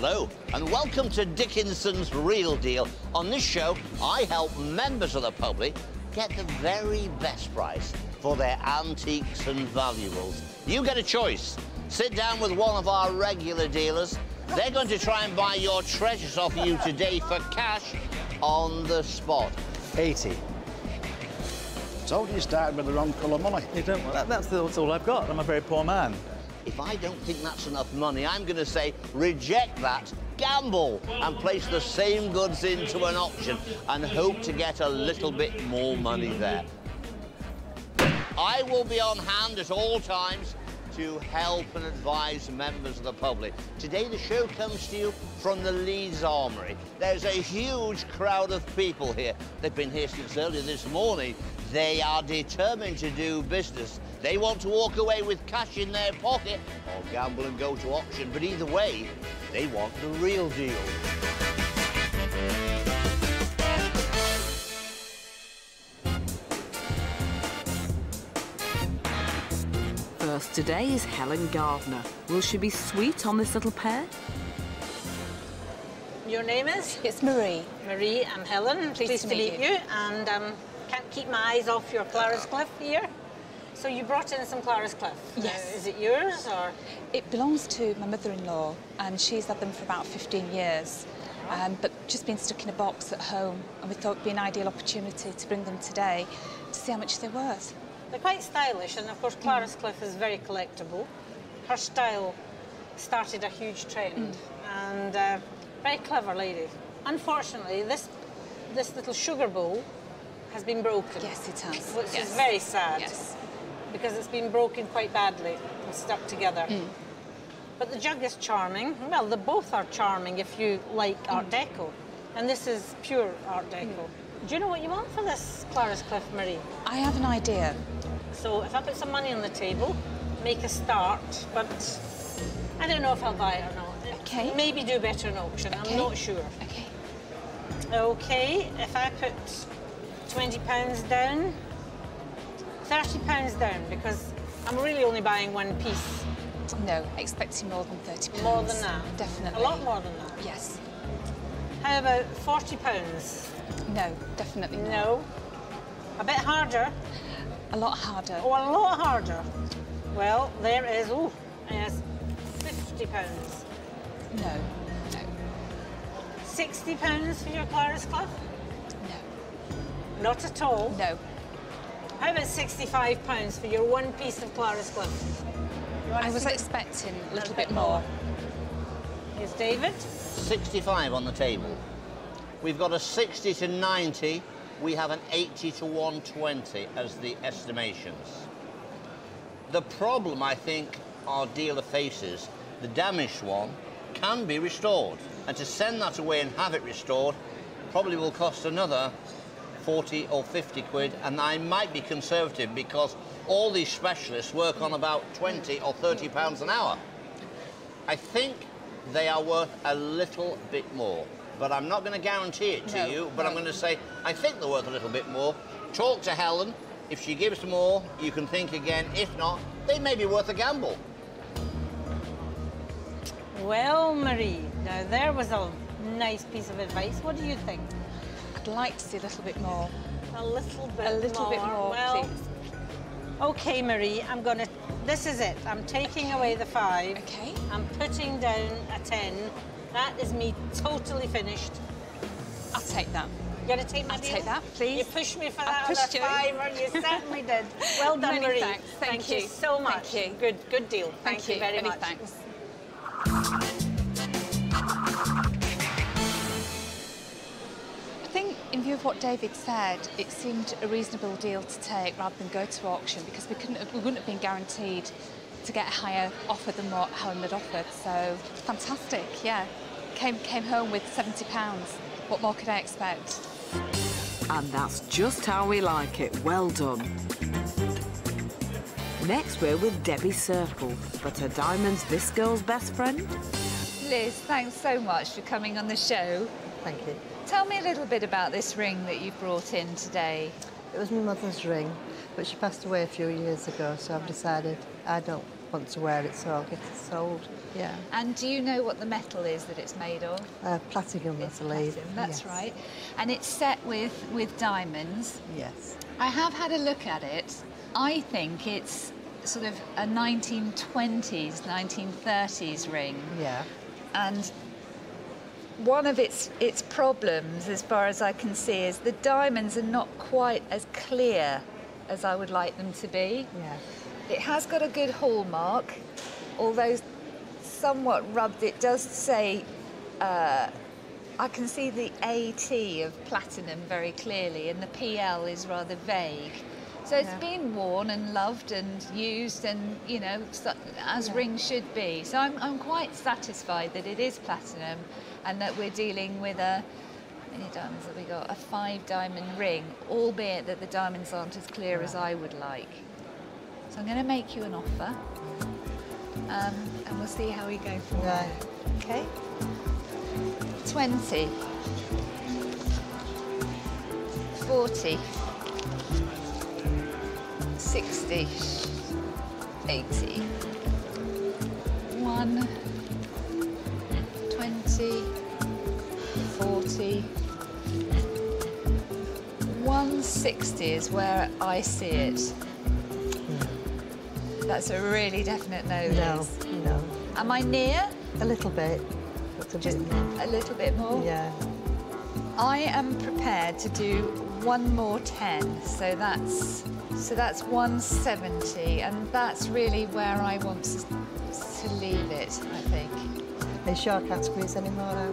Hello, and welcome to Dickinson's Real Deal. On this show, I help members of the public get the very best price for their antiques and valuables. You get a choice. Sit down with one of our regular dealers. They're going to try and buy your treasures off you today for cash on the spot. 80. Told you you started with the wrong colour money. You don't want that. That's all I've got. I'm a very poor man. If I don't think that's enough money, I'm going to say reject that, gamble, and place the same goods into an auction and hope to get a little bit more money there. I will be on hand at all times to help and advise members of the public. Today, the show comes to you from the Leeds Armoury. There's a huge crowd of people here. They've been here since early this morning. They are determined to do business. They want to walk away with cash in their pocket or gamble and go to auction, but either way, they want the real deal. First today is Helen Gardner. Will she be sweet on this little pair? Your name is? It's Marie. Marie, I'm Helen. Pleased to meet you. And can't keep my eyes off your Clarice Cliff here. So you brought in some Clarice Cliff. Yes. Is it yours or...? It belongs to my mother-in-law, and she's had them for about 15 years, but just been stuck in a box at home, and we thought it'd be an ideal opportunity to bring them today to see how much they're worth. They're quite stylish, and of course Clarice Cliff is very collectible. Her style started a huge trend, and very clever lady. Unfortunately, this little sugar bowl has been broken. Yes, it has. Which is very sad. Yes. Because it's been broken quite badly and stuck together. But the jug is charming. Well, they both are charming if you like Art Deco. And this is pure Art Deco. Do you know what you want for this, Clarice Cliff, Marie? I have an idea. So if I put some money on the table, make a start, but I don't know if I'll buy it or not. Okay. Maybe do better in auction. Okay. I'm not sure. Okay. Okay, if I put £20 down, £30 down, because I'm really only buying one piece. No, expecting more than £30. More than that? Definitely. A lot more than that? Yes. How about £40? No, definitely not. No? A bit harder? A lot harder. Oh, a lot harder. Well, there is, oh, yes, £50. No, no. £60 for your Clarice Cliff? No. Not at all? No. How about £65 for your one piece of Clarice Cliff? I was expecting a little bit more. Here's David. 65 on the table. We've got a 60 to 90. We have an 80 to 120 as the estimations. The problem, I think, our dealer faces, the damaged one, can be restored. And to send that away and have it restored probably will cost another 40 or 50 quid, and I might be conservative because all these specialists work on about 20 or 30 pounds an hour. I think they are worth a little bit more, but I'm not going to guarantee it to you, but I'm going to say I think they're worth a little bit more. Talk to Helen. If she gives more, you can think again. If not, they may be worth a gamble. Well, Marie, now there was a nice piece of advice. What do you think? I'd like to see a little bit more. A little bit more. Well, please. OK, Marie, I'm going to... This is it. I'm taking away the 5. OK. I'm putting down a 10. That is me totally finished. I'll take that. You're going to take my deal? I'll take that, please. You pushed me for that other fiver. You certainly did. Well done, Marie. Many thanks. Thank you so much. Thank you. Good deal. Thank you very much. Many thanks. In view of what David said, it seemed a reasonable deal to take rather than go to auction because we wouldn't have been guaranteed to get a higher offer than what Helen had offered. So fantastic, yeah. Came home with £70. What more could I expect? And that's just how we like it. Well done. Next, we're with Debbie Circle. But are diamonds this girl's best friend? Liz, thanks so much for coming on the show. Thank you. Tell me a little bit about this ring that you brought in today. It was my mother's ring, but she passed away a few years ago, so I've decided I don't want to wear it, so I'll get it sold. Yeah. And do you know what the metal is that it's made of? Platinum, I believe. That's right. And it's set with diamonds. Yes. I have had a look at it. I think it's sort of a 1920s, 1930s ring. Yeah. And one of its problems, as far as I can see, is the diamonds are not quite as clear as I would like them to be. Yeah. It has got a good hallmark, although somewhat rubbed. It does say, I can see the AT of platinum very clearly, and the PL is rather vague. So it's been worn and loved and used, and you know, as rings should be. So I'm quite satisfied that it is platinum, and that we're dealing with a, how many diamonds have we got? A 5 diamond ring, albeit that the diamonds aren't as clear as I would like. So I'm going to make you an offer, and we'll see how we go from there. Okay. 20. 40. 60. 80. 1. 20. 40. 160 is where I see it. That's a really definite no. No. Am I near? A little bit. Just a little bit more? Yeah. I am prepared to do one more 10, so that's 170, and that's really where I want to leave it, I think. Are sure categories anymore now?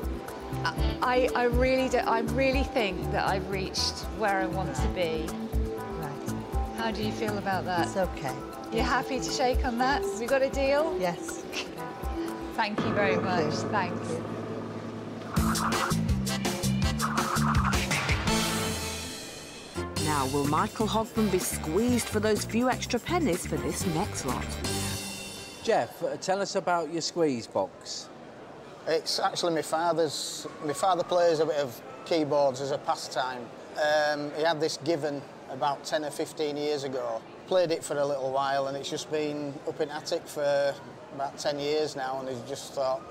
I really do. I really think that I've reached where I want to be. Right. How do you feel about that? It's okay. You're happy to shake on that? We got a deal? Yes. Thank you very much. Thanks. Now, will Michael Hogman be squeezed for those few extra pennies for this next lot? Jeff, tell us about your squeeze box. It's actually my father's. My father plays a bit of keyboards as a pastime. He had this given about 10 or 15 years ago. Played it for a little while, and it's just been up in attic for about 10 years now, and he just thought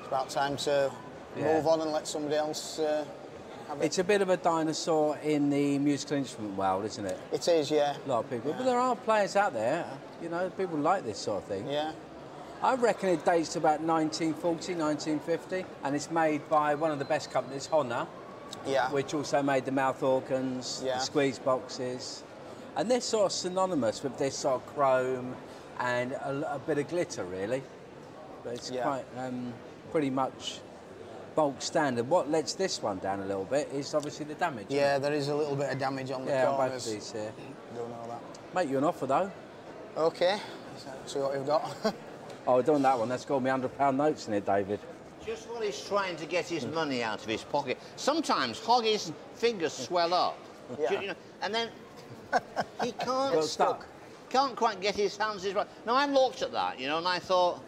it's about time to move on and let somebody else have it. It's a bit of a dinosaur in the musical instrument world, isn't it? It is, yeah. A lot of people. But there are players out there, you know, people like this sort of thing. Yeah. I reckon it dates to about 1940, 1950, and it's made by one of the best companies, Hohner, which also made the mouth organs, the squeeze boxes. And they're sort of synonymous with this sort of chrome and a bit of glitter, really. But it's quite pretty much bulk standard. What lets this one down a little bit is obviously the damage. Yeah, there is a little bit of damage on the corners. Yeah, both these here. Don't know that. Make you an offer, though. OK. Let's see what we've got. Oh, I've done that one. That's got me £100 notes in it, David. Just while he's trying to get his money out of his pocket, sometimes Hoggy's fingers swell up. Yeah. You know, and then... he can't can't quite get his hands right. Now, I looked at that, you know, and I thought,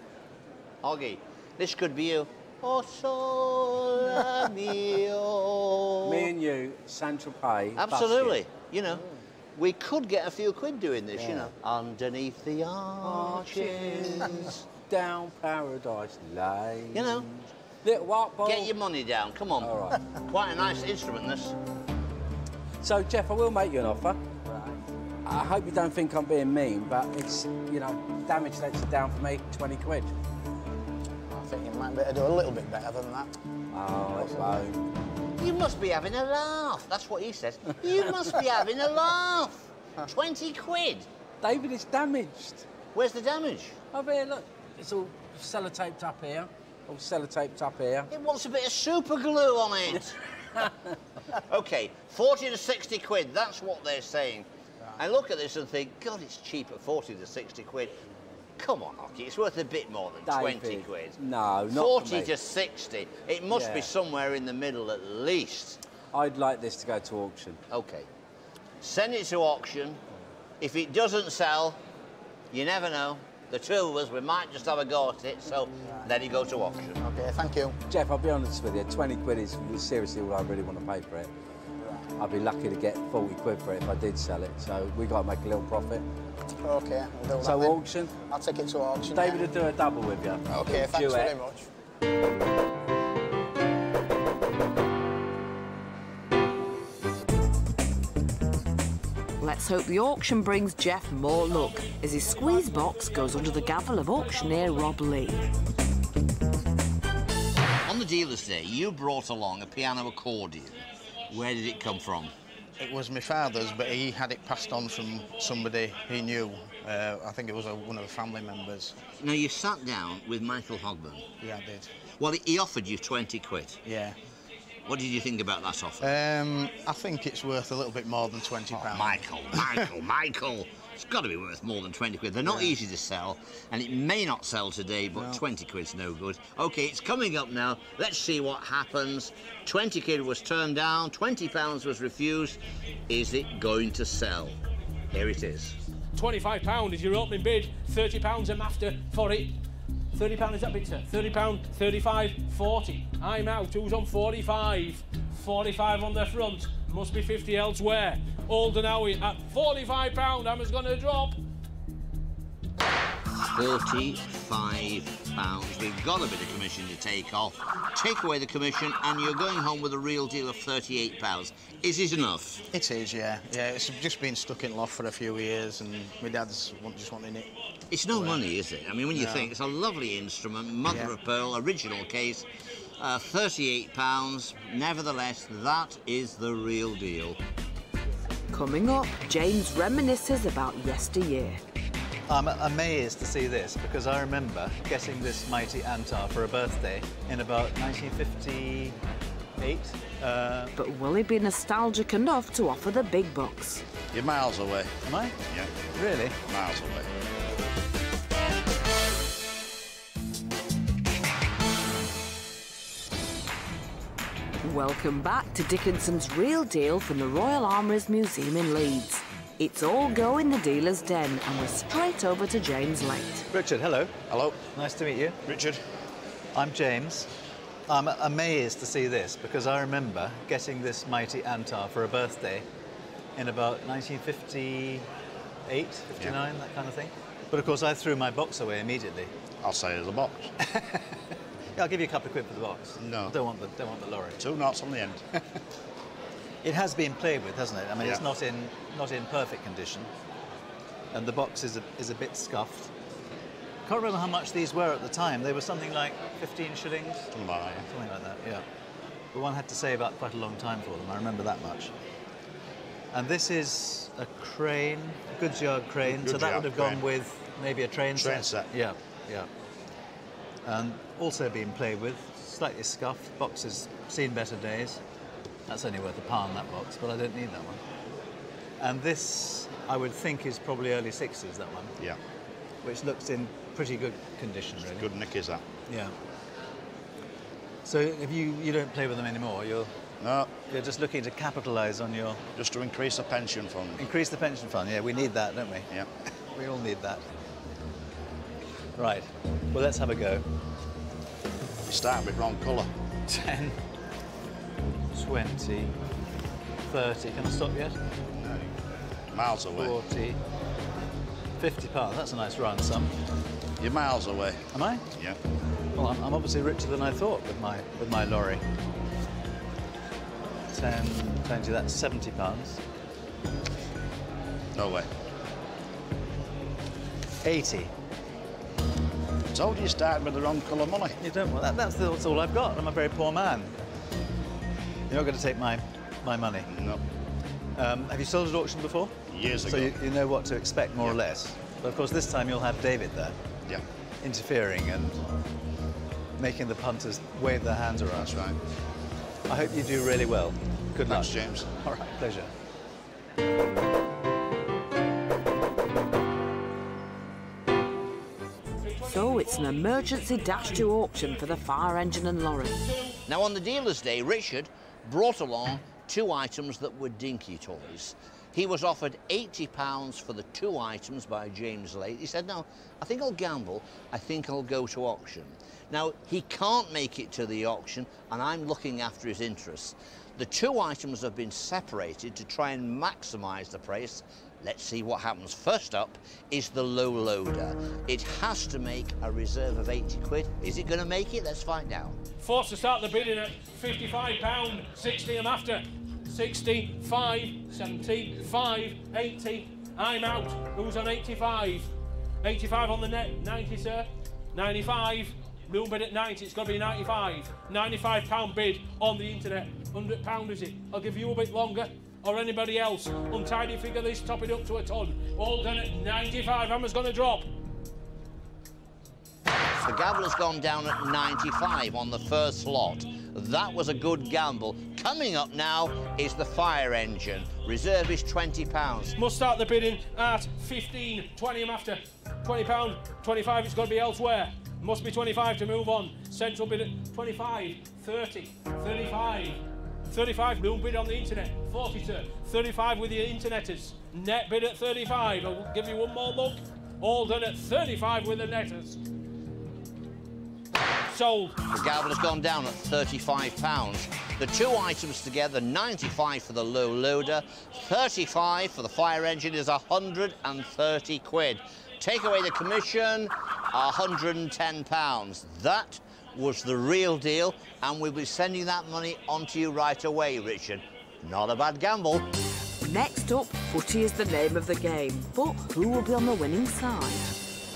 Hoggy, this could be you. Oh, sole mio. Me and you, Saint-Tropez. Absolutely. You know, we could get a few quid doing this, you know. Underneath the arches, down paradise lane. You know, little art ball. Get your money down, come on. All right. Quite a nice instrument, this. So, Jeff, I will make you an offer. Right. I hope you don't think I'm being mean, but it's, you know, damage lets it down for me, 20 quid. I think you might better do a little bit better than that. Oh, it won't. You must be having a laugh. That's what he says. You must be having a laugh. 20 quid. David, it's damaged. Where's the damage? Over here, look. It's all sellotaped up here. All sellotaped up here. It wants a bit of super glue on it. OK, 40 to 60 quid, that's what they're saying. Right. I look at this and think, God, it's cheap at 40 to 60 quid. Come on, Hockey, it's worth a bit more than David, 20 quid. No, not 40 to 60. It must be somewhere in the middle at least. I'd like this to go to auction. OK. Send it to auction. If it doesn't sell, you never know. The two of us, we might just have a go at it, so let it go to auction. OK, thank you. Jeff, I'll be honest with you, 20 quid is seriously all I really want to pay for it. I'd be lucky to get 40 quid for it if I did sell it, so we've got to make a little profit. Okay, we'll do that. So auction? I'll take it to auction. David will do a double with you. Okay, thanks very much. Let's hope the auction brings Jeff more luck as his squeeze box goes under the gavel of auctioneer Rob Lee. On the dealer's day, you brought along a piano accordion. Where did it come from? It was my father's, but he had it passed on from somebody he knew. I think it was one of the family members. Now, you sat down with Michael Hogman. Yeah, I did. Well, he offered you 20 quid. Yeah. What did you think about that offer? I think it's worth a little bit more than £20. Oh, Michael, Michael, Michael. It's got to be worth more than 20 quid. They're not easy to sell, and it may not sell today, but 20 quid's no good. OK, it's coming up now. Let's see what happens. 20 quid was turned down, £20 was refused. Is it going to sell? Here it is. £25 is your opening bid, £30 I'm after for it. £30 is that bid, sir? £30, 35, 40. I'm out. Who's on 45? 45 on the front. Must be 50 elsewhere. Alden Howie at £45. Hammer's going to drop. £35. We've got a bit of commission to take off. Take away the commission and you're going home with a real deal of £38. Is it enough? It is, yeah. Yeah, it's just been stuck in loft for a few years and my dad's just wanting it. It's no money, is it? I mean, when you think, it's a lovely instrument, mother of pearl, original case, £38. Nevertheless, that is the real deal. Coming up, James reminisces about yesteryear. I'm amazed to see this because I remember getting this mighty Antar for a birthday in about 1958. But will he be nostalgic enough to offer the big bucks? You're miles away. Am I? Yeah. Really? Miles away. Welcome back to Dickinson's Real Deal from the Royal Armouries Museum in Leeds. It's all go in the dealer's den, and we're straight over to James Late. Richard, hello. Hello. Nice to meet you. Richard. I'm James. I'm amazed to see this because I remember getting this mighty Antar for a birthday in about 1958, 59, that kind of thing. But of course, I threw my box away immediately. I'll say it was a box. I'll give you a couple of quid for the box. No. Don't want the lorry. 2 knots on the end. It has been played with, hasn't it? I mean, it's not in perfect condition, and the box is a bit scuffed. Can't remember how much these were at the time. They were something like 15 shillings. Something like that. Yeah. But one had to save up quite a long time for them. I remember that much. And this is a crane, a goods yard crane. So that would have gone with maybe a train set. Yeah. Yeah. And also being played with, slightly scuffed. Box has seen better days. That's only worth £1, that box, but I don't need that one. And this, I would think, is probably early 60s, that one. Yeah. Which looks in pretty good condition, really. Good nick is that. Yeah. So if you don't play with them anymore, you're just looking to capitalise on your... Just to increase the pension fund. Increase the pension fund, yeah, we need that, don't we? Yeah. We all need that. Right, well, let's have a go. You start with wrong colour. 10, 20, 30. Can I stop yet? No. Miles away. 40, £50. That's a nice round sum. You're miles away. Am I? Yeah. Well, I'm obviously richer than I thought with my lorry. 10, 20. That's £70. No way. 80. I told you, starting with the wrong colour money. You don't want that. That's all I've got. I'm a very poor man. You're not going to take my money? No. Have you sold at auction before? Years ago. So you know what to expect, more or less. But, of course, this time you'll have David there. Yeah. Interfering and making the punters wave their hands around. That's right. I hope you do really well. Good luck. Thanks, James. All right, pleasure. So it's an emergency dash to auction for the fire engine and lorry. Now, on the dealer's day, Richard brought along two items that were dinky toys. He was offered £80 for the two items by James Late. He said, no, I think I'll gamble. I think I'll go to auction. Now, he can't make it to the auction, and I'm looking after his interests. The two items have been separated to try and maximise the price Let's see what happens. First up is the low loader. It has to make a reserve of 80 quid. Is it going to make it? Let's find out. Forced to start the bidding at £55, 60 I'm after. 65, 75, 80. I'm out. Who's on 85? 85 on the net. 90, sir. 95. Real bid at 90. It's got to be 95. £95 bid on the internet. £100 is it? I'll give you a bit longer. Or anybody else. Untidy figure this, top it up to a ton. All done at 95. Hammer's going to drop. The gaveler's gone down at 95 on the first lot. That was a good gamble. Coming up now is the fire engine. Reserve is £20. Must start the bidding at 15. 20 I'm after. £20. 25 it's got to be elsewhere. Must be 25 to move on. Central bid at 25. 30. 35. 35, real bid on the internet, 42, 35 with your internetters. Net bid at 35, I'll give you one more look. All done at 35 with the netters. Sold. The gavel has gone down at £35. The two items together, 95 for the low loader, 35 for the fire engine is 130 quid. Take away the commission, £110. That was the real deal, and we'll be sending that money on to you right away, Richard. Not a bad gamble. Next up, footy is the name of the game, but who will be on the winning side?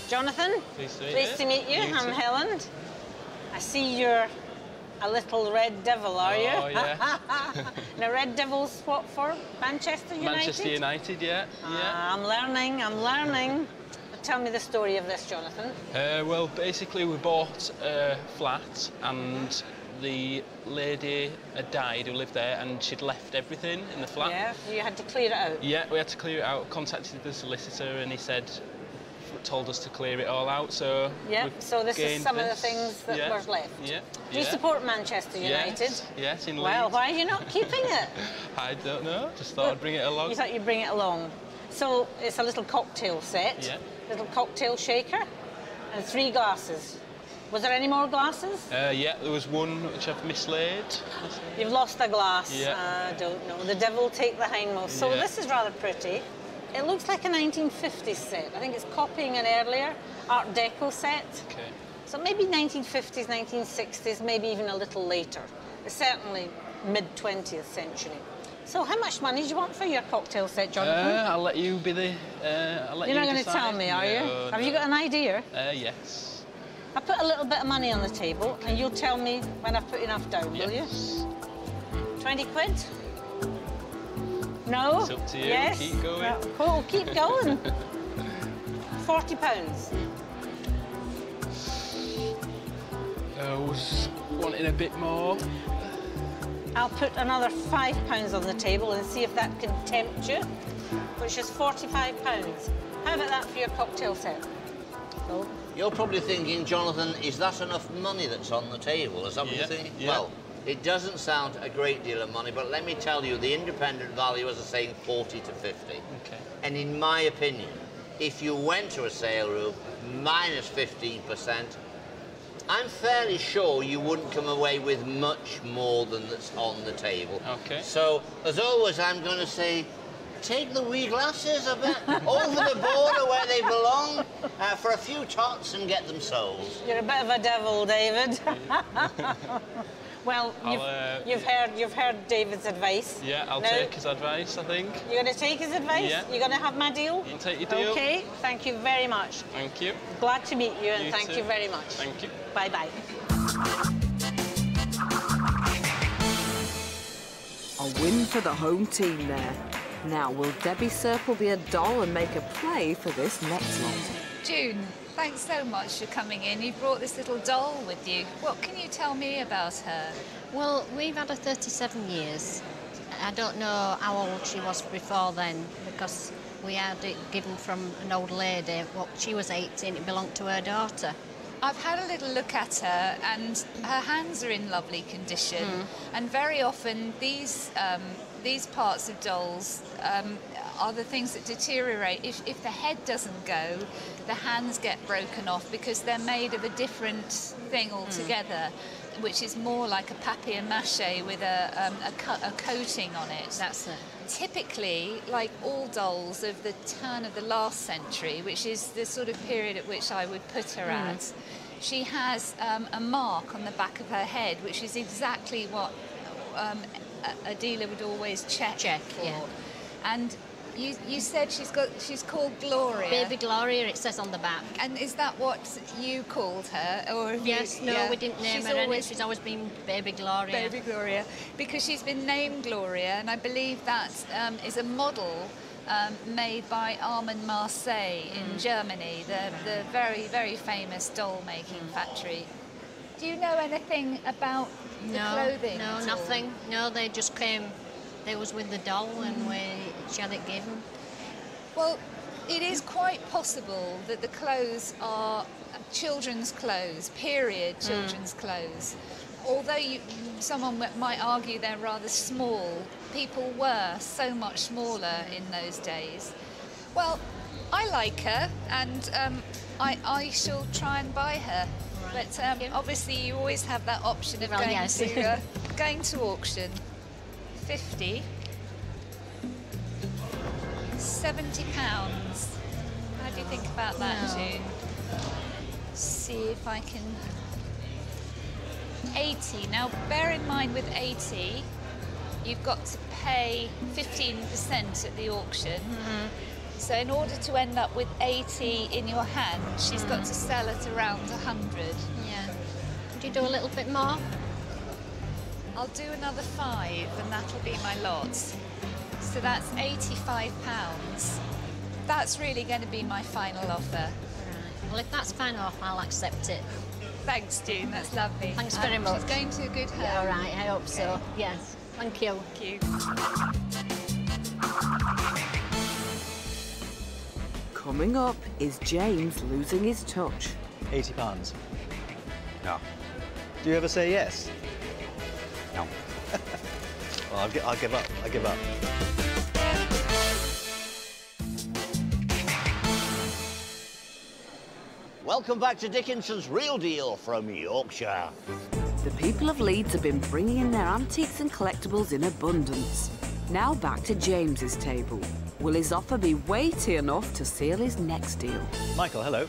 Jonathan, pleased to meet you. I'm Helen. I see you're a little red devil, are you? Oh, yeah. And a red devil's what for? Manchester United? Manchester United, yeah. I'm learning. Tell me the story of this, Jonathan. Well, basically we bought a flat and the lady had died who lived there and she'd left everything in the flat. Yeah, you had to clear it out. Yeah, we had to clear it out. Contacted the solicitor and he said, told us to clear it all out, so... Yeah, so this is some of the things that were left. Yeah. Do you support Manchester United? Yes, in Leeds. Well, why are you not keeping it? I don't know, just thought I'd bring it along. You thought you'd bring it along. So it's a little cocktail set. Yeah. Little cocktail shaker and 3 glasses. Was there any more glasses? Yeah, there was one which I've mislaid. You've lost a glass. Yeah. I don't know. The devil take the hindmost. So this is rather pretty. It looks like a 1950s set. I think it's copying an earlier Art Deco set. Okay. So maybe 1950s, 1960s, maybe even a little later. It's certainly mid-20th century. So how much money do you want for your cocktail set, Jonathan? I'll let you be the... You're not going to tell me, are you? No. Have you got an idea? Yes. I'll put a little bit of money on the table, okay, and you'll tell me when I've put enough down, will you? 20 quid? No? It's up to you. Yes. Keep going. Well, cool, keep going. £40. I was wanting a bit more. I'll put another £5 on the table and see if that can tempt you, which is £45. How about that for your cocktail set? Oh. You're probably thinking, Jonathan, is that enough money that's on the table? Is that what you're thinking? Yeah. Well, it doesn't sound a great deal of money, but let me tell you, the independent valuers are saying 40 to 50. Okay. And in my opinion, if you went to a sale room, minus 15%, I'm fairly sure you wouldn't come away with much more than that's on the table. Okay. So, as always, I'm going to say, take the wee glasses a bit over the border where they belong for a few tots and get them sold. You're a bit of a devil, David. Well, you've heard David's advice. Yeah, I'll take his advice, I think. You're going to take his advice? Yeah. You're going to have my deal? I'll take your deal. OK, thank you very much. Thank you. Glad to meet you, and thank you very much. Thank you. Bye-bye. A win for the home team there. Now, will Debbie Serple be a doll and make a play for this next one? June, thanks so much for coming in. You brought this little doll with you. What can you tell me about her? Well, we've had her 37 years. I don't know how old she was before then, because we had it given from an old lady. Well, she was 18, it belonged to her daughter. I've had a little look at her, and her hands are in lovely condition. Mm. And very often, these parts of dolls are the things that deteriorate. If the head doesn't go, the hands get broken off because they're made of a different thing altogether, which is more like a papier-mâché with a coating on it. That's it. Typically, like all dolls of the turn of the last century, which is the sort of period at which I would put her at, she has a mark on the back of her head, which is exactly what a dealer would always check for. Yeah. And you said she's called Gloria. Baby Gloria, it says on the back. And is that what you called her? Or yes, you, no, yeah. We didn't name her. She's always been Baby Gloria. Baby Gloria, because she's been named Gloria, and I believe that is a model made by Armand Marseille in Germany, the very, very famous doll-making factory. Do you know anything about the clothing? No, nothing. No, they just came. They was with the doll and she had it given. Well, it is quite possible that the clothes are children's clothes, period children's clothes. Although someone might argue they're rather small, people were so much smaller in those days. Well, I like her, and I shall try and buy her. Right. But obviously you always have that option of going to auction. 50, £70. How do you think about that, June? See if I can... 80. Now, bear in mind with 80, you've got to pay 15% at the auction. So in order to end up with 80 in your hand, she's got to sell at around 100. Yeah. Could you do a little bit more? I'll do another 5, and that'll be my lot. So that's £85. That's really going to be my final offer. Right. Well, if that's final offer, I'll accept it. Thanks, June. That's lovely. Thanks very much. It's going to a good home. Yeah, all right. I hope so. Yes. Thank you. Thank you. Coming up is James losing his touch. £80. No. Do you ever say yes? No. Well, I'll give up. I give up. Welcome back to Dickinson's Real Deal from Yorkshire. The people of Leeds have been bringing in their antiques and collectibles in abundance. Now back to James's table. Will his offer be weighty enough to seal his next deal? Michael, hello.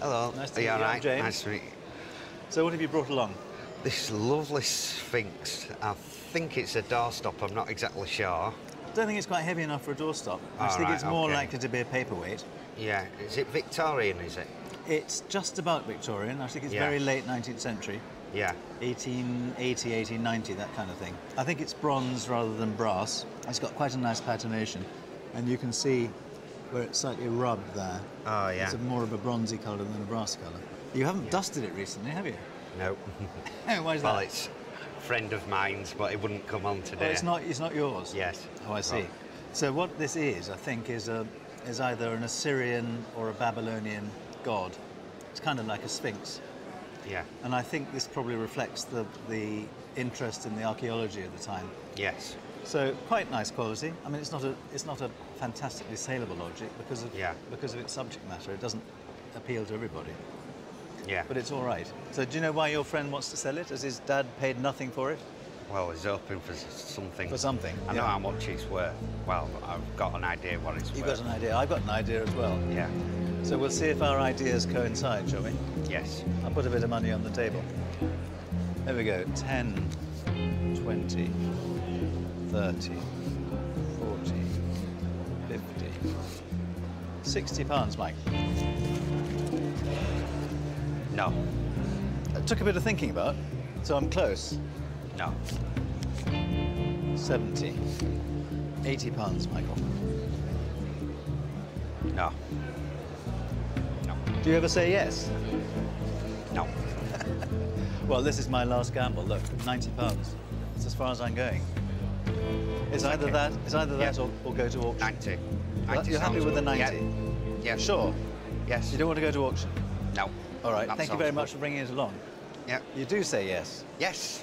Hello. Nice to meet you. All right, James. Nice to meet you. So, what have you brought along? This lovely sphinx. I think it's a doorstop, I'm not exactly sure. I don't think it's quite heavy enough for a doorstop. I think it's more likely to be a paperweight. Yeah, is it Victorian, is it? It's just about Victorian. I think it's very late 19th century. Yeah. 1880, 1890, that kind of thing. I think it's bronze rather than brass. It's got quite a nice patination. And you can see where it's slightly rubbed there. Oh, yeah. It's more of a bronzy colour than a brass colour. You haven't dusted it recently, have you? No. Why is that? Well, it's a friend of mine's, but it wouldn't come on today. Oh, it's not yours? Yes. Oh, I see. Right. So what this is, I think, is either an Assyrian or a Babylonian god. It's kind of like a sphinx. Yeah. And I think this probably reflects the interest in the archaeology of the time. Yes. So quite nice quality. I mean, it's not a fantastically saleable object because of its subject matter. It doesn't appeal to everybody. Yeah. But it's all right. So do you know why your friend wants to sell it? Has his dad paid nothing for it? Well, he's hoping for something. For something? I know how much it's worth. Well, I've got an idea what it's worth. You've got an idea. I've got an idea as well. Yeah. So we'll see if our ideas coincide, shall we? Yes. I'll put a bit of money on the table. There we go. 10, 20, 30, 40, 50, £60, Mike. No. It took a bit of thinking about, so I'm close. No. 70. £80, Michael. No. No. Do you ever say yes? No. Well, this is my last gamble. Look, £90. It's as far as I'm going. It's either that, or go to auction. 90. 90 You're happy with the 90? Yeah. Sure. Yes. You don't want to go to auction? No. All right, thank you very much for bringing it along. Yeah. You do say yes? Yes.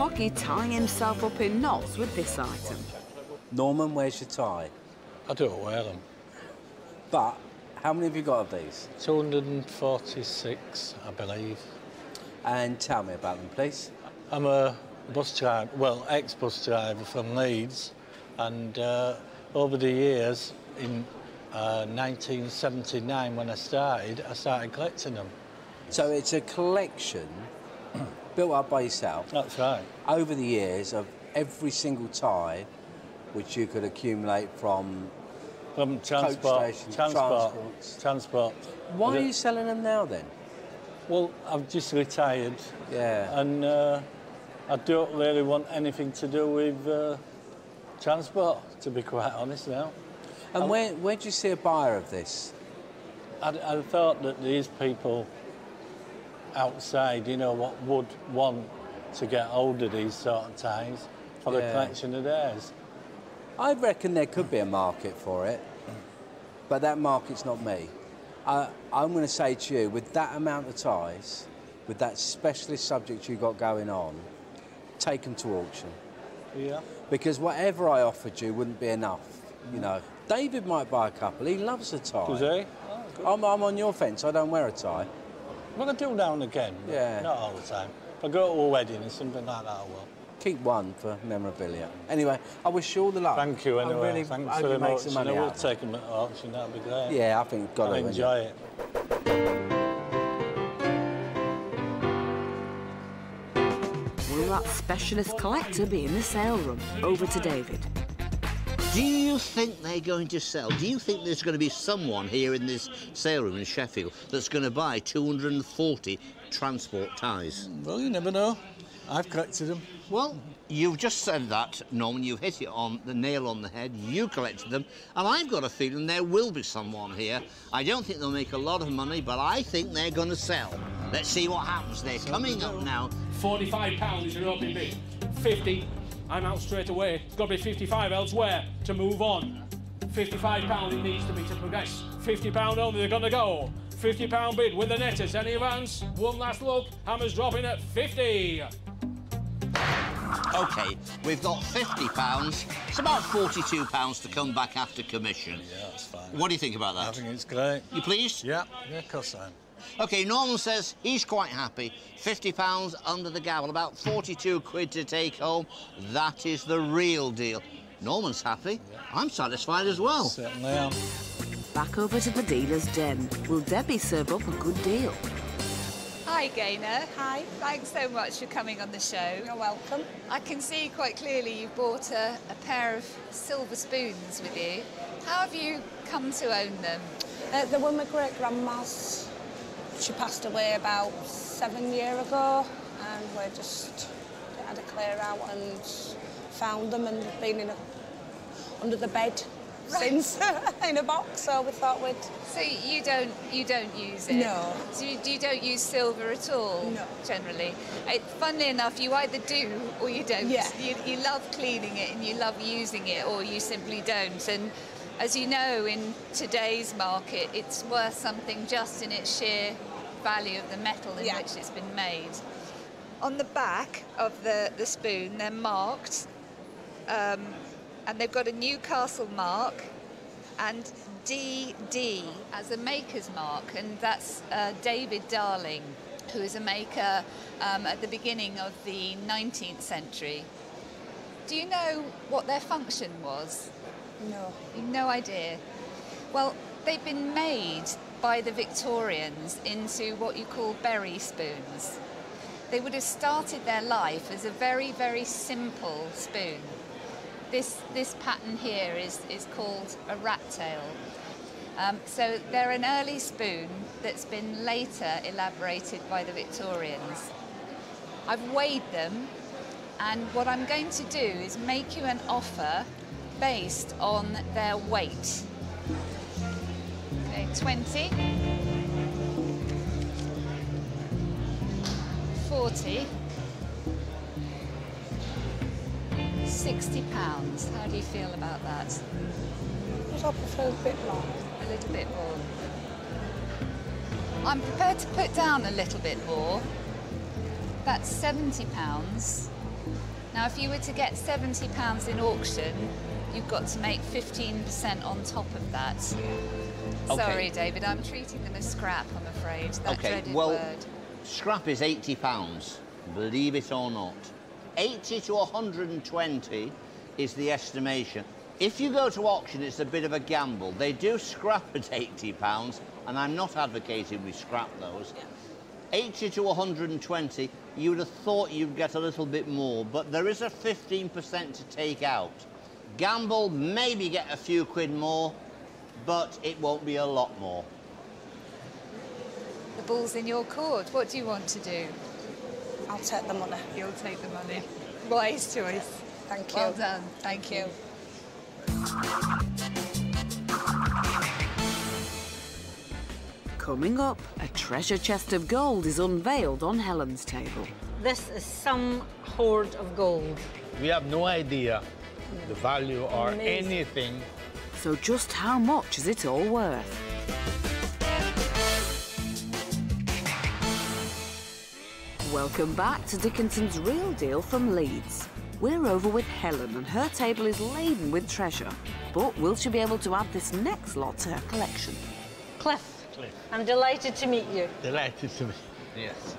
Hoggy tying himself up in knots with this item. Norman, where's your tie? I don't wear them. But how many have you got of these? 246, I believe. And tell me about them, please. I'm a bus driver, well, ex-bus driver from Leeds, and over the years, in 1979, when I started collecting them. So it's a collection built up by yourself. That's right. Over the years of every single tie, which you could accumulate from... From transport. Why are you selling them now, then? Well, I've just retired. Yeah. And I don't really want anything to do with transport, to be quite honest now. And where do you see a buyer of this? I thought that these people outside, you know, what would want to get hold of these sort of ties for the collection of theirs. I reckon there could be a market for it, but that market's not me. I'm going to say to you, with that amount of ties, with that specialist subject you've got going on, take them to auction. Yeah. Because whatever I offered you wouldn't be enough, you know. David might buy a couple. He loves a tie. Does he? Oh, I'm on your fence. I don't wear a tie. Well, I do now and again, but not all the time. If I go to a wedding or something like that, I will. Keep one for memorabilia. Anyway, I wish you all the luck. Thank you, anyway. I really thanks for the auction. I will take them at auction, that'll be great. Yeah, I think you've got to enjoy it. Will that specialist collector be in the sale room? Over to David. Do you think they're going to sell? Do you think there's going to be someone here in this sale room in Sheffield that's going to buy 240 transport ties? Well, you never know. I've collected them. Well, you've just said that, Norman. You've hit it on the nail on the head. You collected them. And I've got a feeling there will be someone here. I don't think they'll make a lot of money, but I think they're going to sell. Let's see what happens. They're coming up now. £45 is your opening bid. 50. I'm out straight away. It's got to be 55 elsewhere to move on. £55 it needs to be to progress. £50 only, they're going to go. £50 bid with the netters. Any advance? One last look. Hammer's dropping at 50. OK, we've got £50. It's about £42 to come back after commission. Yeah, that's fine. What do you think about that? I think it's great. You pleased? Yeah, of course I am. OK, Norman says he's quite happy. £50 under the gavel, about 42 quid to take home. That is the real deal. Norman's happy. Yeah. I'm satisfied as well. Certainly am. Back over to the dealer's den. Will Debbie serve up a good deal? Hi, Gaynor. Hi. Thanks so much for coming on the show. You're welcome. I can see quite clearly you bought a pair of silver spoons with you. How have you come to own them? They were my great-grandma's. She passed away about 7 years ago, and we just had a clear out and found them, and they've been in under the bed since in a box. So we thought we'd. So you don't use it. No. So you don't use silver at all. No. Generally, funnily enough, you either do or you don't. Yeah. You love cleaning it and you love using it, or you simply don't. And as you know, in today's market, it's worth something just in its sheer value of the metal in which it's been made. On the back of the spoon, they're marked, and they've got a Newcastle mark and DD as a maker's mark, and that's David Darling, who is a maker at the beginning of the 19th century. Do you know what their function was? No. You've no idea? Well, they've been made by the Victorians into what you call berry spoons. They would have started their life as a very, very simple spoon. This pattern here is called a rat tail. So they're an early spoon that's been later elaborated by the Victorians. I've weighed them, and what I'm going to do is make you an offer based on their weight. Okay, 20. 40. £60. How do you feel about that? I prefer a bit more. A little bit more. I'm prepared to put down a little bit more. That's £70. Now, if you were to get £70 in auction, you've got to make 15% on top of that. Okay. Sorry, David, I'm treating them as scrap, I'm afraid. That dreaded word. Scrap is £80, believe it or not. 80 to 120 is the estimation. If you go to auction, it's a bit of a gamble. They do scrap at £80, and I'm not advocating we scrap those. Yeah. 80 to 120, you would have thought you'd get a little bit more, but there is a 15% to take out. Gamble, maybe get a few quid more, but it won't be a lot more. The ball's in your court. What do you want to do? I'll take the money. You'll take the money. Wise choice. Thank you. Well done. Thank you. Coming up, a treasure chest of gold is unveiled on Helen's table. This is some hoard of gold. We have no idea the value or anything. So just how much is it all worth? Welcome back to Dickinson's Real Deal from Leeds. We're over with Helen and her table is laden with treasure. But will she be able to add this next lot to her collection? Cliff. Cliff. I'm delighted to meet you. Delighted to meet you, yes.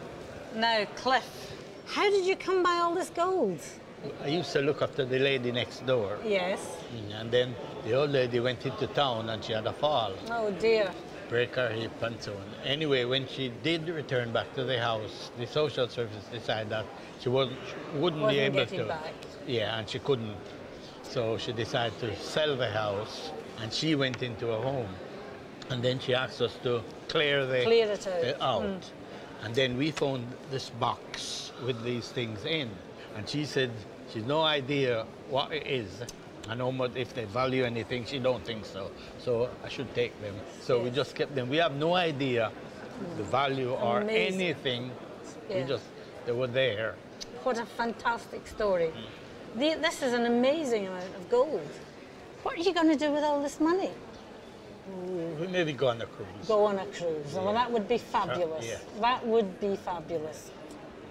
Now, Cliff, how did you come by all this gold? I used to look after the lady next door. Yes. And then the old lady went into town and she had a fall. Oh, dear. Break her hip and so on. Anyway, when she did return back to the house, the social service decided that she wouldn't be able to. Back. Yeah, and she couldn't. So she decided to sell the house, and she went into a home. And then she asked us to clear it out. Mm. And then we found this box with these things in. And she said she's no idea what it is. And almost if they value anything, she don't think so. So I should take them. So yes. We just kept them. We have no idea the value or anything. Yeah. We just, they were there. What a fantastic story. Mm. This is an amazing amount of gold. What are you going to do with all this money? We maybe go on a cruise. Go on a cruise. Yeah. Well, that would be fabulous. Yeah. That would be fabulous.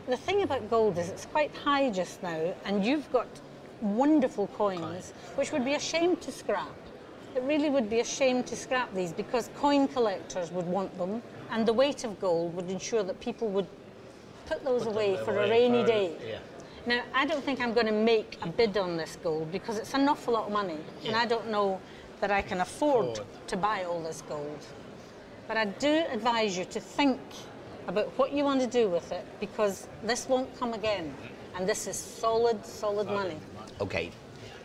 The thing about gold is it's quite high just now, and you've got wonderful coins, which would be a shame to scrap. It really would be a shame to scrap these because coin collectors would want them, and the weight of gold would ensure that people would put those away for a rainy day. Yeah. Now, I don't think I'm going to make a bid on this gold because it's an awful lot of money, and I don't know that I can afford to buy all this gold. But I do advise you to think about what you want to do with it because this won't come again. And this is solid, solid money. OK.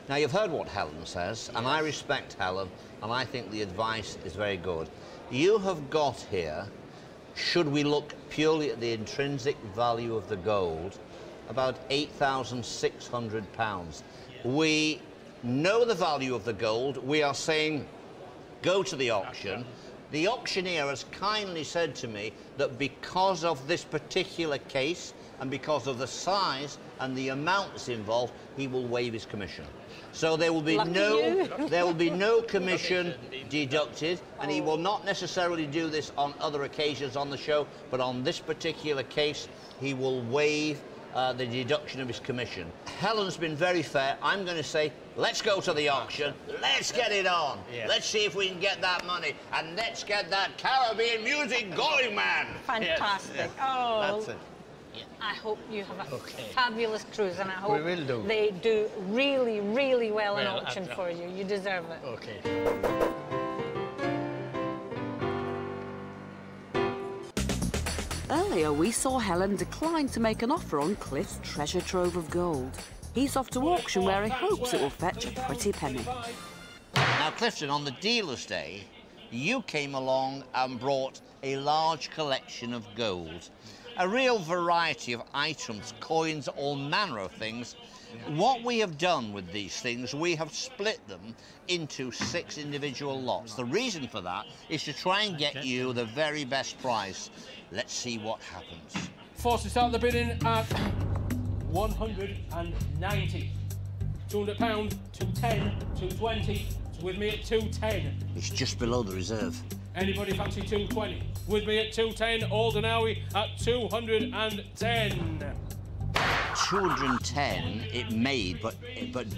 Now, you've heard what Helen says, and I respect Helen, and I think the advice is very good. You have got here, should we look purely at the intrinsic value of the gold, about £8,600. Yeah. We know the value of the gold. We are saying, go to the auction. The auctioneer has kindly said to me that because of this particular case, and because of the size and the amounts involved, he will waive his commission. So there will be no commission deducted, and he will not necessarily do this on other occasions on the show, but on this particular case, he will waive the deduction of his commission. Helen's been very fair. I'm going to say, let's go to the auction. Let's get it on. Yes. Let's see if we can get that money. And let's get that Caribbean music going, man. Fantastic. Yes. Oh. That's it. I hope you have a fabulous cruise, and I hope they do really, really well in auction for you. You deserve it. Okay. Earlier, we saw Helen decline to make an offer on Cliff's treasure trove of gold. He's off to auction where he hopes it will fetch a pretty penny. Now, Clifton, on the dealer's day, you came along and brought a large collection of gold. A real variety of items, coins, all manner of things. What we have done with these things, we have split them into 6 individual lots. The reason for that is to try and get you the very best price. Let's see what happens. Forced to start the bidding at 190. £200, 210, 220, with me at 210. It's just below the reserve. Anybody fancy 220? With me at 210, Alden Howie at 210. children 10 it made, but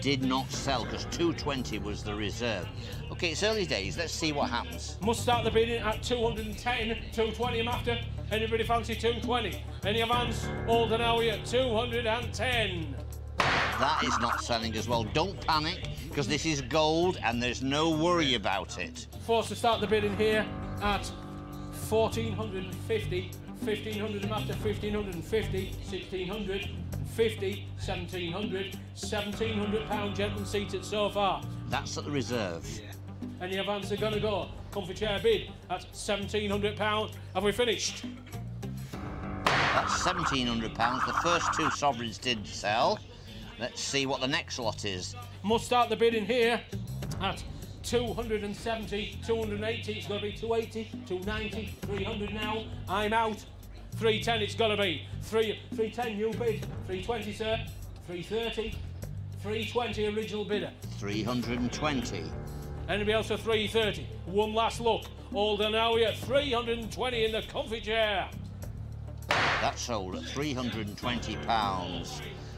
did not sell, because 220 was the reserve. OK, it's early days. Let's see what happens. Must start the bidding at 210, 220 I'm after. Anybody fancy 220? Any advance? Olden Howie at 210. That is not selling as well. Don't panic, because this is gold and there's no worry about it. Forced to start the bidding here at 1,450. 1,500 after 1,550, 1,600, 50, 1,700, £1,700 gentleman-seated so far. That's at the reserve. Yeah. Any advance are going to go? Comfy chair bid at £1,700. Have we finished? That's £1,700. The first two sovereigns did sell. Let's see what the next lot is. Must start the bidding here at 270, 280, it's got to be 280, 290, 300 now. I'm out. 310, it's got to be. 310, new bid. 320, sir. 330. 320, original bidder. 320. Anybody else for 330? One last look. Olden Howie at 320 in the comfy chair. That's sold at £320.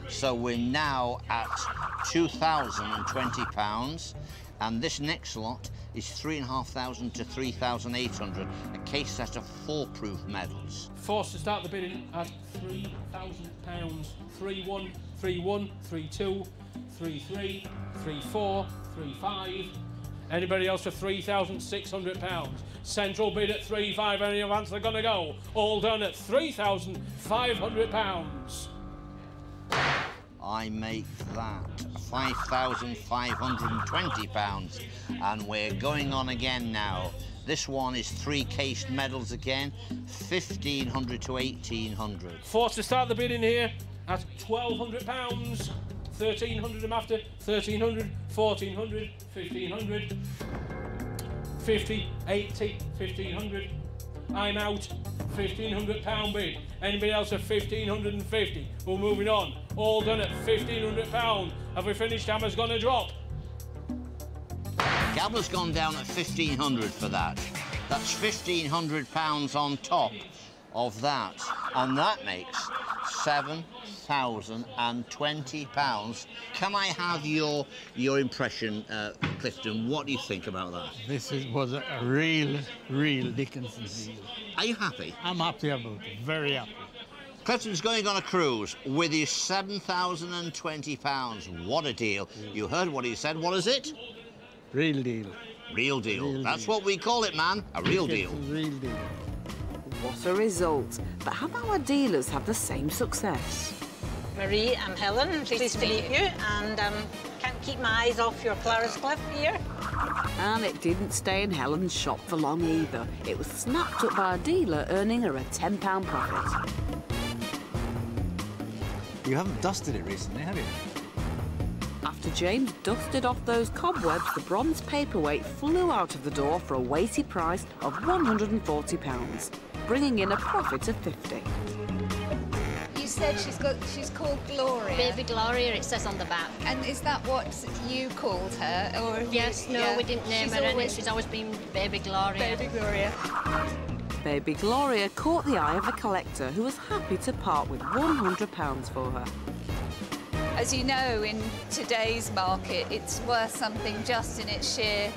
So we're now at £2,020. And this next lot is 3,500 to 3,800, a case set of foolproof medals. Forced to start the bidding at £3,000. 3-1, 3-1, 3-2, 3-3, 3-4, 3-5. Anybody else for £3,600? Central bid at 3-5. Any advance they're going to go? All done at £3,500. I make that £5,520, and we're going on again now. This one is three case medals again, 1,500 to 1,800. Forced to start the bidding here at £1,200, 1,300 I'm after, 1,300, 1,400, 1,500, 50, 80, 1,500. I'm out. £1,500 bid. Anybody else at 1,550? We're moving on. All done at £1,500. Have we finished? Hammer's going to drop. Gabler's gone down at 1,500 for that. That's £1,500 on top of that. And that makes £7,020. Can I have your impression, Clifton? What do you think about that? This was a real Dickinson's deal. Are you happy? I'm happy about it, very happy. Clifton's going on a cruise with his £7,020. What a deal. You heard what he said. What is it? Real deal. Real deal. Real That's deal. What we call it, man. A real deal. Real deal. What a result. But have our dealers had the same success? Marie, I'm Helen. Pleased to meet you. And can't keep my eyes off your Clarice Cliff here. And it didn't stay in Helen's shop for long either. It was snapped up by a dealer, earning her a £10 profit. You haven't dusted it recently, have you? After James dusted off those cobwebs, the bronze paperweight flew out of the door for a weighty price of £140, bringing in a profit of 50. You said she's called Gloria. Baby Gloria, it says on the back. And is that what you called her? Or yes, you, no, yeah. We didn't name her. Always... She's always been Baby Gloria. Baby Gloria. Baby Gloria caught the eye of a collector who was happy to part with £100 for her. As you know, in today's market, it's worth something just in its sheer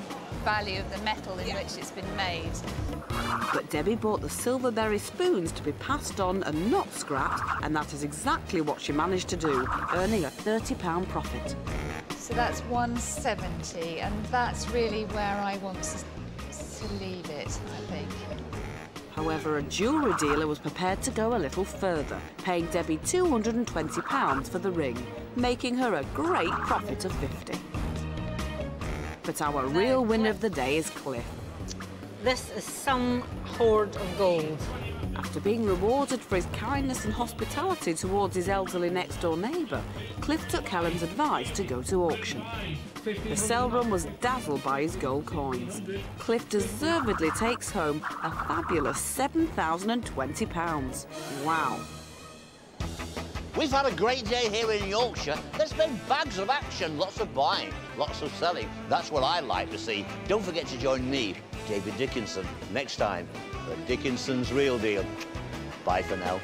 value of the metal in which it's been made. But Debbie bought the silverberry spoons to be passed on and not scrapped, and that is exactly what she managed to do, earning a £30 profit. So that's 170, and that's really where I want to leave it, I think. However, a jewellery dealer was prepared to go a little further, paying Debbie £220 for the ring, making her a great profit of 50. But our real winner of the day is Cliff. This is some hoard of gold. After being rewarded for his kindness and hospitality towards his elderly next-door neighbour, Cliff took Helen's advice to go to auction. The sale run was dazzled by his gold coins. Cliff deservedly takes home a fabulous £7,020. Wow. We've had a great day here in Yorkshire. There's been bags of action, lots of buying, lots of selling. That's what I like to see. Don't forget to join me, David Dickinson, next time for Dickinson's Real Deal. Bye for now.